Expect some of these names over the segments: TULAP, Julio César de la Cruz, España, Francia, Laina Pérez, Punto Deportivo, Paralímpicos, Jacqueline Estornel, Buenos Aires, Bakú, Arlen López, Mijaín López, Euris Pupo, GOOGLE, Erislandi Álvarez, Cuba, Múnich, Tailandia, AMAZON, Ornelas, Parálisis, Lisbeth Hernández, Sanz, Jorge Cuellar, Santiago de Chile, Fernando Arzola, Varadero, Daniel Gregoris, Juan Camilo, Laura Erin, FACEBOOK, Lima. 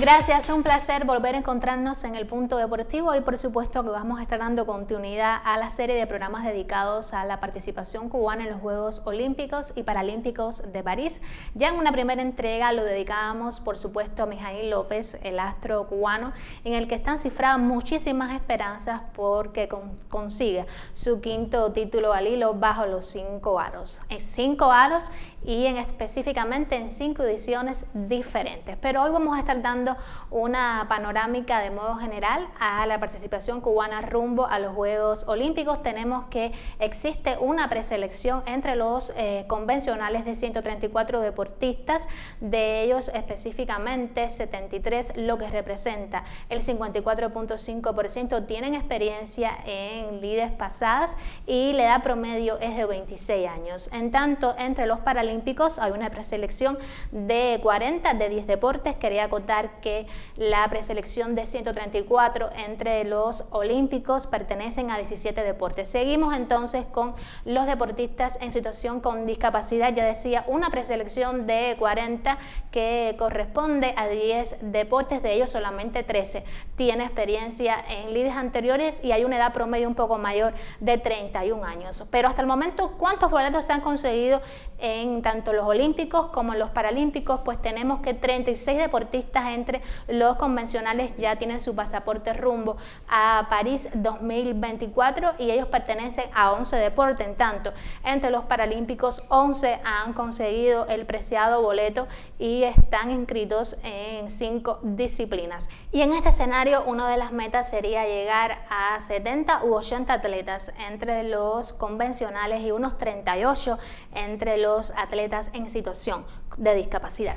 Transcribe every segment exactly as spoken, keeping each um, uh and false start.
Gracias, un placer volver a encontrarnos en el Punto Deportivo y por supuesto que vamos a estar dando continuidad a la serie de programas dedicados a la participación cubana en los Juegos Olímpicos y Paralímpicos de París. Ya en una primera entrega lo dedicábamos por supuesto a Mijaín López, el astro cubano, en el que están cifradas muchísimas esperanzas porque con, consigue su quinto título al hilo bajo los cinco aros. En cinco aros y en, específicamente en cinco ediciones diferentes. Pero hoy vamos a estar dando una panorámica de modo general a la participación cubana rumbo a los Juegos Olímpicos. Tenemos que existe una preselección entre los eh, convencionales de ciento treinta y cuatro deportistas, de ellos específicamente setenta y tres, lo que representa el cincuenta y cuatro punto cinco por ciento, tienen experiencia en lides pasadas y la edad promedio es de veintiséis años. En tanto, entre los paralímpicos hay una preselección de cuarenta, de diez deportes. Quería acotar que la preselección de ciento treinta y cuatro entre los olímpicos pertenecen a diecisiete deportes. Seguimos entonces con los deportistas en situación con discapacidad. Ya decía, una preselección de cuarenta que corresponde a diez deportes, de ellos solamente trece tiene experiencia en lides anteriores y hay una edad promedio un poco mayor de treinta y un años. Pero hasta el momento, ¿cuántos boletos se han conseguido en tanto los olímpicos como los paralímpicos? Pues tenemos que treinta y seis deportistas entre los convencionales ya tienen su pasaporte rumbo a París dos mil veinticuatro y ellos pertenecen a once deportes. En tanto, entre los paralímpicos, once han conseguido el preciado boleto y están inscritos en cinco disciplinas. Y en este escenario, una de las metas sería llegar a setenta u ochenta atletas entre los convencionales y unos treinta y ocho entre los atletas en situación de discapacidad.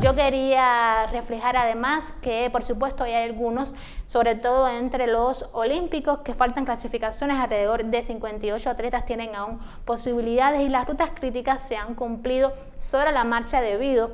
Yo quería reflejar además que por supuesto hay algunos, sobre todo entre los olímpicos, que faltan clasificaciones. Alrededor de cincuenta y ocho atletas tienen aún posibilidades y las rutas críticas se han cumplido sobre la marcha debido,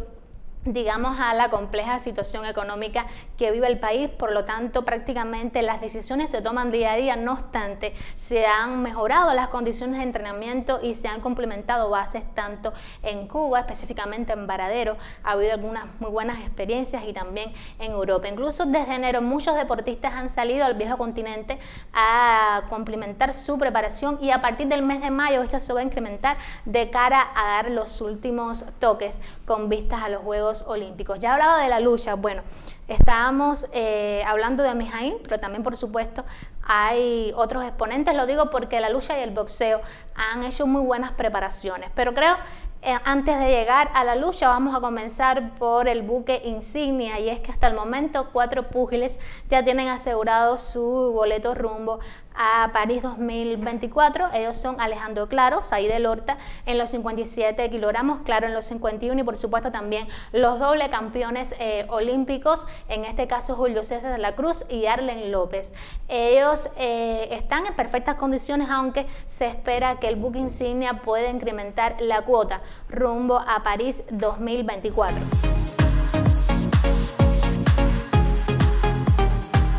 digamos, a la compleja situación económica que vive el país. Por lo tanto, prácticamente las decisiones se toman día a día. No obstante, se han mejorado las condiciones de entrenamiento y se han complementado bases tanto en Cuba, específicamente en Varadero. Ha habido algunas muy buenas experiencias y también en Europa. Incluso desde enero muchos deportistas han salido al viejo continente a complementar su preparación y a partir del mes de mayo esto se va a incrementar de cara a dar los últimos toques con vistas a los Juegos Olímpicos. Ya hablaba de la lucha, bueno, estábamos eh, hablando de Mijaín, pero también por supuesto hay otros exponentes, lo digo porque la lucha y el boxeo han hecho muy buenas preparaciones, pero creo eh, antes de llegar a la lucha vamos a comenzar por el buque insignia, y es que hasta el momento cuatro púgiles ya tienen asegurado su boleto rumbo a París dos mil veinticuatro, ellos son Alejandro Claro, Saíde Lorta en los cincuenta y siete kilogramos, Claro en los cincuenta y uno y por supuesto también los doble campeones eh, olímpicos, en este caso Julio César de la Cruz y Arlen López. Ellos eh, están en perfectas condiciones, aunque se espera que el buque insignia pueda incrementar la cuota rumbo a París dos mil veinticuatro.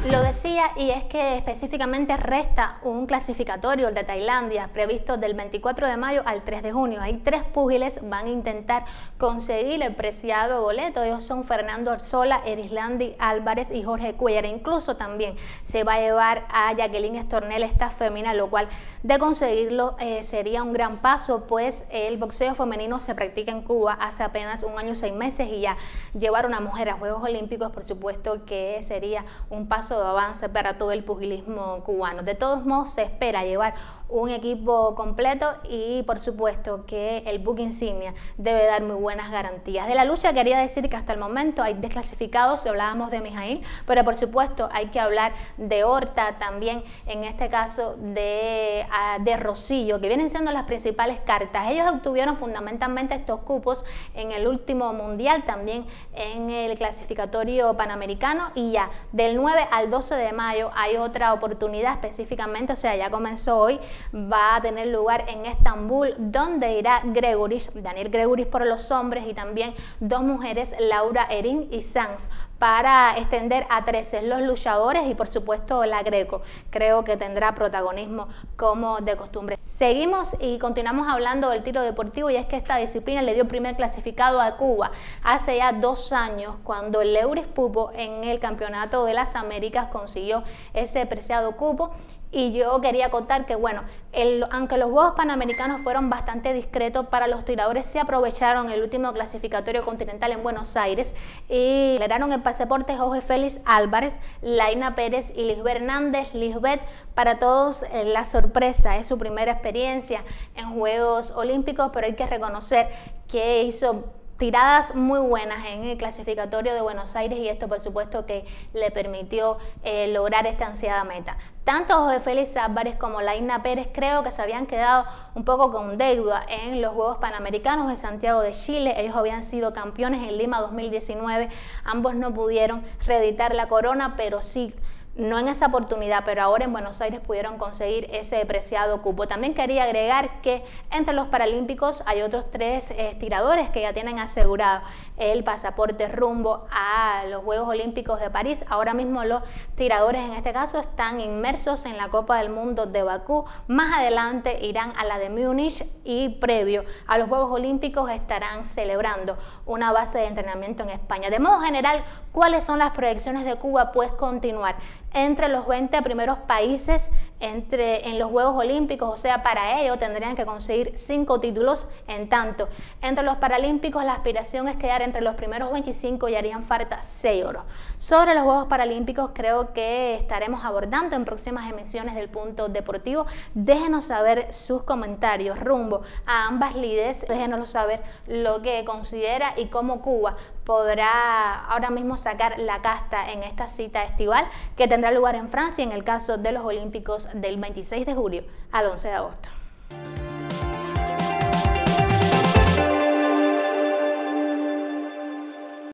Lo decía, y es que específicamente resta un clasificatorio, el de Tailandia, previsto del veinticuatro de mayo al tres de junio. Hay tres púgiles van a intentar conseguir el preciado boleto. Ellos son Fernando Arzola, Erislandi Álvarez y Jorge Cuellar. Incluso también se va a llevar a Jacqueline Estornel, esta fémina, lo cual de conseguirlo eh, sería un gran paso, pues el boxeo femenino se practica en Cuba hace apenas un año y seis meses y ya llevar a una mujer a Juegos Olímpicos, por supuesto que sería un paso de avance para todo el pugilismo cubano. De todos modos, se espera llevar un equipo completo y por supuesto que el buque insignia debe dar muy buenas garantías. De la lucha quería decir que hasta el momento hay desclasificados, hablábamos de Mijaín, pero por supuesto hay que hablar de Horta también, en este caso de, de Rosillo, que vienen siendo las principales cartas. Ellos obtuvieron fundamentalmente estos cupos en el último mundial, también en el clasificatorio panamericano, y ya del nueve al doce de veinte de mayo hay otra oportunidad específicamente, o sea, ya comenzó hoy, va a tener lugar en Estambul, donde irá Gregoris, Daniel Gregoris por los hombres y también dos mujeres, Laura Erin y Sanz, para extender a trece los luchadores y por supuesto la Greco. Creo que tendrá protagonismo como de costumbre. Seguimos y continuamos hablando del tiro deportivo, y es que esta disciplina le dio primer clasificado a Cuba hace ya dos años, cuando el Euris Pupo en el Campeonato de las Américas consiguió ese preciado cupo. Y yo quería contar que, bueno, el, aunque los Juegos Panamericanos fueron bastante discretos para los tiradores, se aprovecharon el último clasificatorio continental en Buenos Aires y liberaron el pasaporte Jorge Félix Álvarez, Laina Pérez y Lisbeth Hernández. Lisbeth, para todos eh, la sorpresa, es su primera experiencia en Juegos Olímpicos, pero hay que reconocer que hizo tiradas muy buenas en el clasificatorio de Buenos Aires, y esto por supuesto que le permitió eh, lograr esta ansiada meta. Tanto Jorge Félix Álvarez como Laina Pérez creo que se habían quedado un poco con deuda en los Juegos Panamericanos de Santiago de Chile. Ellos habían sido campeones en Lima dos mil diecinueve, ambos no pudieron reeditar la corona, pero sí, no en esa oportunidad, pero ahora en Buenos Aires pudieron conseguir ese preciado cupo. También quería agregar que entre los Paralímpicos hay otros tres eh, tiradores que ya tienen asegurado el pasaporte rumbo a los Juegos Olímpicos de París. Ahora mismo los tiradores en este caso están inmersos en la Copa del Mundo de Bakú. Más adelante irán a la de Múnich y previo a los Juegos Olímpicos estarán celebrando una base de entrenamiento en España. De modo general, ¿cuáles son las proyecciones de Cuba? Pues continuar entre los veinte primeros países entre, en los Juegos Olímpicos, o sea, para ello tendrían que conseguir cinco títulos. En tanto, entre los Paralímpicos la aspiración es quedar entre los primeros veinticinco y harían falta seis oros. Sobre los Juegos Paralímpicos creo que estaremos abordando en próximas emisiones del Punto Deportivo. Déjenos saber sus comentarios rumbo a ambas lides, déjenos saber lo que considera y cómo Cuba podrá ahora mismo sacar la casta en esta cita estival que tendrá lugar en Francia en el caso de los Olímpicos del veintiséis de julio al once de agosto.